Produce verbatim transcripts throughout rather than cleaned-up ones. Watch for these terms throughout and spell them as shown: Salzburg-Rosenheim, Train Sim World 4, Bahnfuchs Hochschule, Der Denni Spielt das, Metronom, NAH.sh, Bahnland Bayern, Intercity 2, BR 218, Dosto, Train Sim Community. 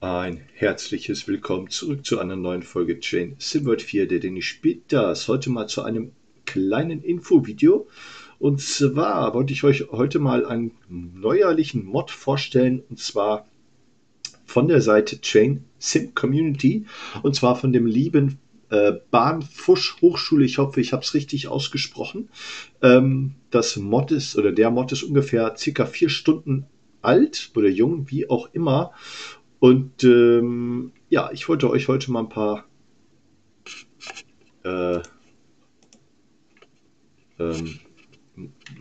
Ein herzliches Willkommen zurück zu einer neuen Folge Train Sim World vier, der Denni spielt das. Heute mal zu einem kleinen Infovideo. Und zwar wollte ich euch heute mal einen neuerlichen Mod vorstellen. Und zwar von der Seite Train Sim Community. Und zwar von dem lieben äh, Bahnfuchs Hochschule. Ich hoffe, ich habe es richtig ausgesprochen. Ähm, das Mod ist, oder der Mod ist ungefähr circa vier Stunden alt oder jung, wie auch immer. Und ähm, ja, ich wollte euch heute mal ein paar äh, ähm,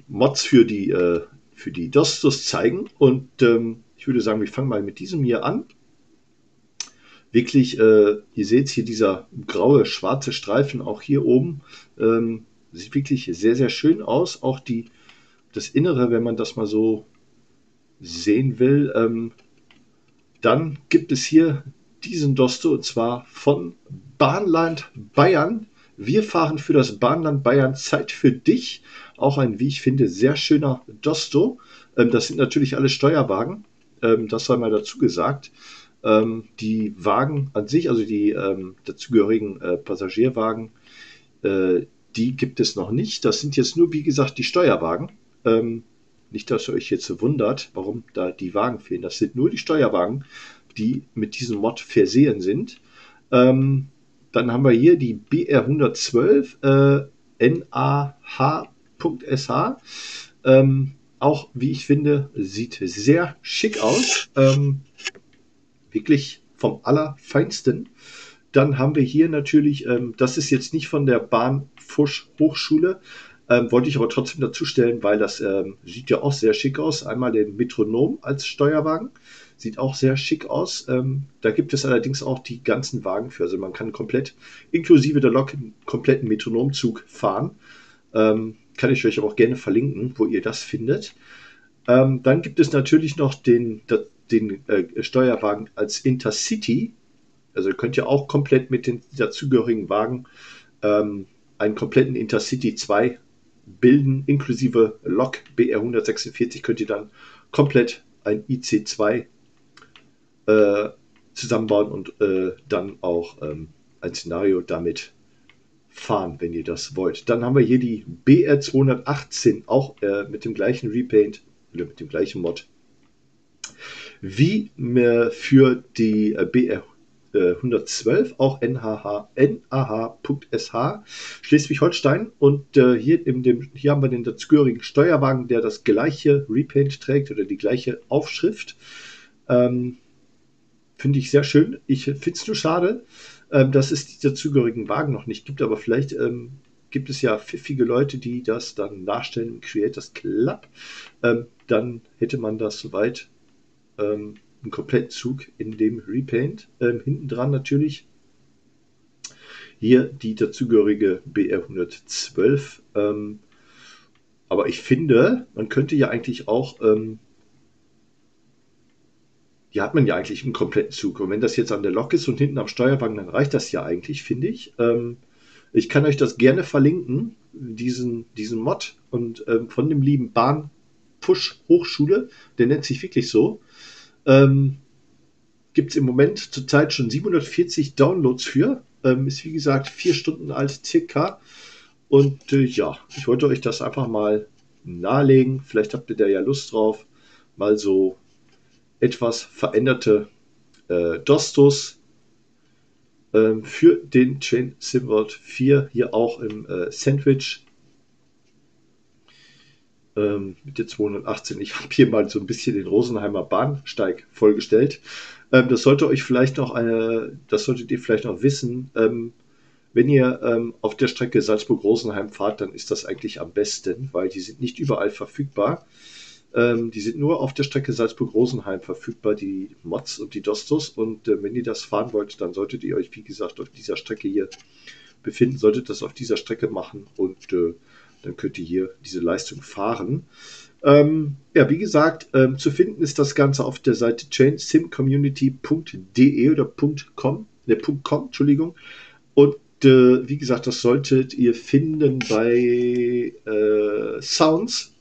Mods für die, äh, für die Dostos zeigen. Und ähm, ich würde sagen, wir fangen mal mit diesem hier an. Wirklich, äh, ihr seht hier dieser graue, schwarze Streifen auch hier oben. Ähm, sieht wirklich sehr, sehr schön aus. Auch die, das Innere, wenn man das mal so sehen will. Ähm, Dann gibt es hier diesen Dosto, und zwar von Bahnland Bayern. Wir fahren für das Bahnland Bayern, Zeit für dich. Auch ein, wie ich finde, sehr schöner Dosto. Das sind natürlich alle Steuerwagen, das sei mal dazu gesagt. Die Wagen an sich, also die dazugehörigen Passagierwagen, die gibt es noch nicht. Das sind jetzt nur, wie gesagt, die Steuerwagen. Nicht, dass ihr euch jetzt wundert, warum da die Wagen fehlen. Das sind nur die Steuerwagen, die mit diesem Mod versehen sind. Ähm, dann haben wir hier die B R hundertzwölf, äh, N A H Punkt S H. Ähm, auch, wie ich finde, sieht sehr schick aus. Ähm, wirklich vom Allerfeinsten. Dann haben wir hier natürlich, ähm, das ist jetzt nicht von der Bahnfuchs Hochschule, Ähm, wollte ich aber trotzdem dazu stellen, weil das ähm, sieht ja auch sehr schick aus. Einmal den Metronom als Steuerwagen, sieht auch sehr schick aus. Ähm, da gibt es allerdings auch die ganzen Wagen für. Also man kann komplett, inklusive der Lok, einen kompletten Metronomzug fahren. Ähm, kann ich euch aber auch gerne verlinken, wo ihr das findet. Ähm, dann gibt es natürlich noch den, den äh, Steuerwagen als Intercity. Also ihr könnt ja auch komplett mit den dazugehörigen Wagen ähm, einen kompletten Intercity zwei bilden, inklusive Lok B R hundertsechsundvierzig könnt ihr dann komplett ein I C zwei äh, zusammenbauen und äh, dann auch ähm, ein Szenario damit fahren, wenn ihr das wollt. Dann haben wir hier die B R zweihundertachtzehn, auch äh, mit dem gleichen Repaint, oder mit dem gleichen Mod, wie äh, für die äh, B R hundertzwölf, auch N A H Punkt S H, Schleswig-Holstein. Und äh, hier, in dem, hier haben wir den dazugehörigen Steuerwagen, der das gleiche Repaint trägt oder die gleiche Aufschrift. Ähm, finde ich sehr schön. Ich finde es nur schade, ähm, dass es die dazugehörigen Wagen noch nicht gibt, aber vielleicht ähm, gibt es ja pfiffige Leute, die das dann nachstellen im Creators Club. Ähm, dann hätte man das soweit ähm, einen kompletten Zug in dem Repaint. Ähm, hinten dran natürlich hier die dazugehörige B R hundertzwölf. Ähm, aber ich finde, man könnte ja eigentlich auch, ähm, hier hat man ja eigentlich einen kompletten Zug. Und wenn das jetzt an der Lok ist und hinten am Steuerwagen, dann reicht das ja eigentlich, finde ich. Ähm, ich kann euch das gerne verlinken, diesen, diesen Mod. Und ähm, von dem lieben Bahnfuchs Hochschule, der nennt sich wirklich so. Ähm, gibt es im Moment zurzeit schon siebenhundertvierzig Downloads für. Ähm, ist wie gesagt vier Stunden alt circa. Und äh, ja, ich wollte euch das einfach mal nahelegen. Vielleicht habt ihr da ja Lust drauf. Mal so etwas veränderte äh, Dostos ähm, für den Train Sim World vier. Hier auch im äh, Sandwich. Mit der zweihundertachtzehn. Ich habe hier mal so ein bisschen den Rosenheimer Bahnsteig vollgestellt. Das sollte euch vielleicht noch eine, das solltet ihr vielleicht noch wissen. Wenn ihr auf der Strecke Salzburg-Rosenheim fahrt, dann ist das eigentlich am besten, weil die sind nicht überall verfügbar. Die sind nur auf der Strecke Salzburg-Rosenheim verfügbar, die Mods und die Dostos. Und wenn ihr das fahren wollt, dann solltet ihr euch, wie gesagt, auf dieser Strecke hier befinden, solltet das auf dieser Strecke machen und dann könnt ihr hier diese Leistung fahren. Ähm, ja, wie gesagt, ähm, zu finden ist das Ganze auf der Seite train sim community punkt de oder .com, ne, .com, Entschuldigung. Und äh, wie gesagt, das solltet ihr finden bei äh, Sounds,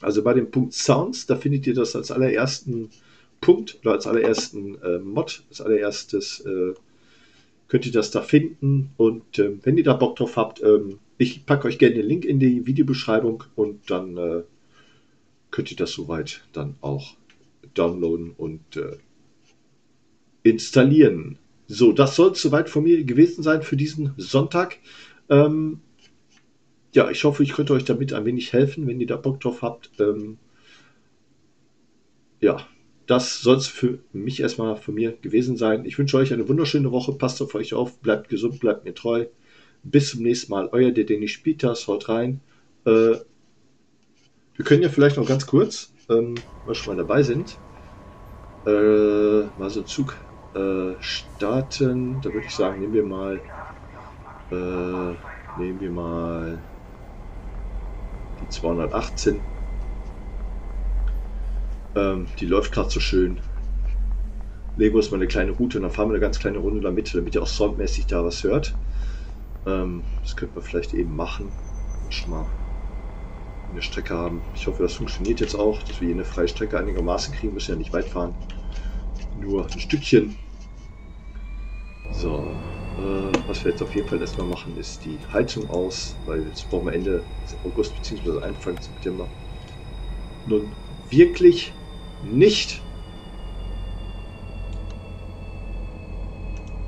also bei dem Punkt Sounds. Da findet ihr das als allerersten Punkt oder als allerersten äh, Mod, als allererstes äh, könnt ihr das da finden. Und äh, wenn ihr da Bock drauf habt, äh, ich packe euch gerne den Link in die Videobeschreibung und dann äh, könnt ihr das soweit dann auch downloaden und äh, installieren. So, das soll es soweit von mir gewesen sein für diesen Sonntag. Ähm, ja, ich hoffe, ich konnte euch damit ein wenig helfen, wenn ihr da Bock drauf habt. Ähm, ja, das soll es für mich erstmal von mir gewesen sein. Ich wünsche euch eine wunderschöne Woche. Passt auf euch auf, bleibt gesund, bleibt mir treu. Bis zum nächsten Mal. Euer Der Denni Spielt das. Haut rein. Äh, wir können ja vielleicht noch ganz kurz, ähm, weil wir schon mal dabei sind, äh, mal so einen Zug äh, starten. Da würde ich sagen, nehmen wir mal äh, nehmen wir mal die zweihundertachtzehn. Ähm, die läuft gerade so schön. Lego ist mal eine kleine Route und dann fahren wir eine ganz kleine Runde damit, damit ihr auch soundmäßig da was hört. Ähm, das könnten wir vielleicht eben machen. Schon mal eine Strecke haben. Ich hoffe, das funktioniert jetzt auch, dass wir hier eine freie Strecke einigermaßen kriegen. Müssen ja nicht weit fahren. Nur ein Stückchen. So, äh, was wir jetzt auf jeden Fall erstmal machen, ist die Heizung aus, weil jetzt brauchen wir Ende August bzw. Anfang September. Nun wirklich nicht.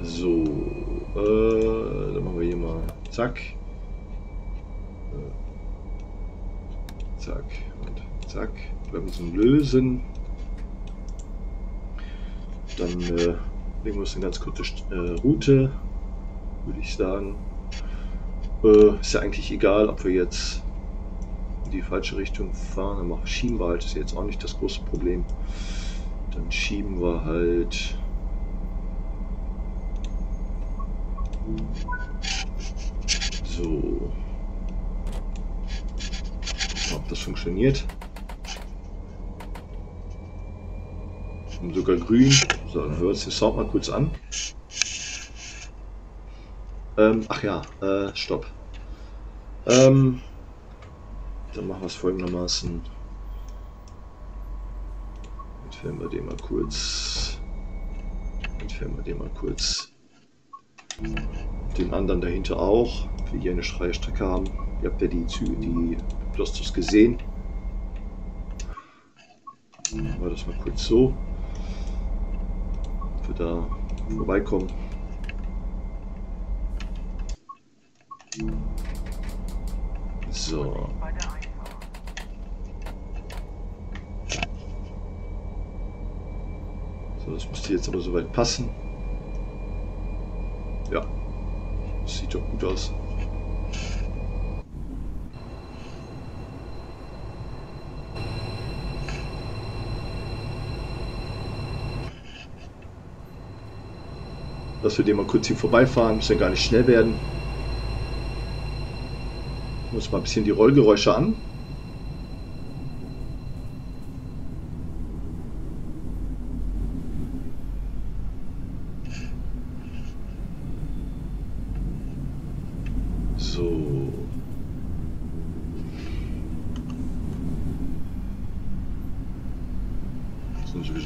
So, äh, dann machen wir hier mal zack, äh, zack und zack, Bremsen lösen, dann äh, legen wir uns eine ganz kurze äh, Route, würde ich sagen. Äh, ist ja eigentlich egal, ob wir jetzt in die falsche Richtung fahren, dann schieben wir halt, ist jetzt auch nicht das große Problem, dann schieben wir halt so. Ob das funktioniert. Und sogar grün. So, dann hören wir uns den Sound mal kurz an. Ähm, ach ja, äh, stopp. Ähm, dann machen wir es folgendermaßen. Entfernen wir den mal kurz. Entfernen wir den mal kurz. Den anderen dahinter auch, wir hier eine freie Strecke haben. Ihr habt ja die Züge, die Blostos gesehen. Machen wir das mal kurz so, dass wir da vorbeikommen. So. So, das müsste jetzt aber soweit passen. Ja, das sieht doch gut aus. Dass wir den mal kurz hier vorbeifahren, müssen ja gar nicht schnell werden. Ich muss mal ein bisschen die Rollgeräusche an.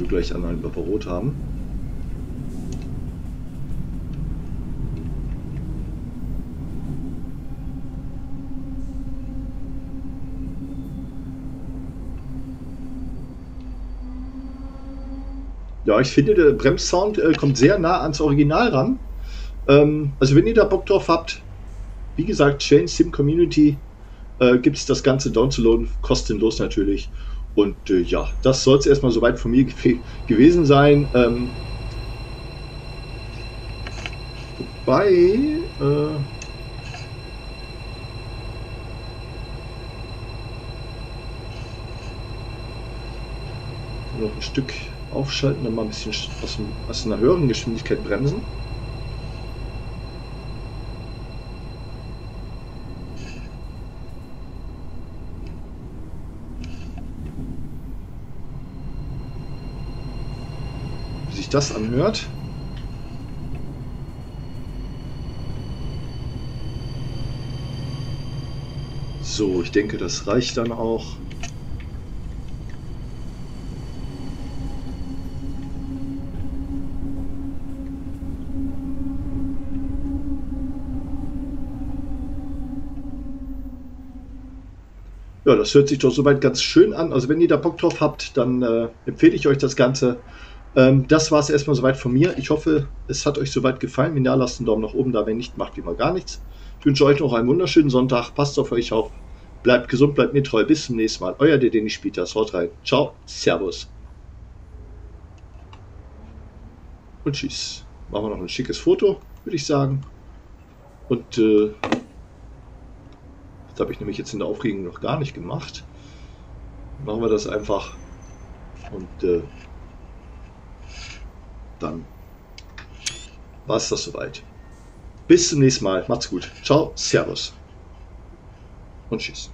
Gleich einmal über Rot haben. Ja, ich finde, der Bremssound äh, kommt sehr nah ans Original ran. Ähm, also wenn ihr da Bock drauf habt, wie gesagt, Train Sim Community äh, gibt es das Ganze downzuladen, kostenlos natürlich. Und äh, ja, das soll es erstmal soweit von mir ge gewesen sein. Ähm, wobei, äh, noch ein Stück aufschalten, dann mal ein bisschen aus, dem, aus einer höheren Geschwindigkeit bremsen. Das anhört. So, ich denke, das reicht dann auch. Ja, das hört sich doch soweit ganz schön an. Also wenn ihr da Bock drauf habt, dann äh, empfehle ich euch das Ganze. Ähm, das war es erstmal soweit von mir. Ich hoffe, es hat euch soweit gefallen. Wenn ja, lasst einen Daumen nach oben da. Wenn nicht, macht wie immer gar nichts. Ich wünsche euch noch einen wunderschönen Sonntag. Passt auf euch auf. Bleibt gesund, bleibt mir treu. Bis zum nächsten Mal. Euer Der Denni spielt das. Haut rein. Ciao, Servus. Und tschüss. Machen wir noch ein schickes Foto, würde ich sagen. Und äh, das habe ich nämlich jetzt in der Aufregung noch gar nicht gemacht. Machen wir das einfach und äh, dann war es das soweit. Bis zum nächsten Mal. Macht's gut. Ciao, Servus und Tschüss.